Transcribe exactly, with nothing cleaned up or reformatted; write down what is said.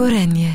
Gorenje.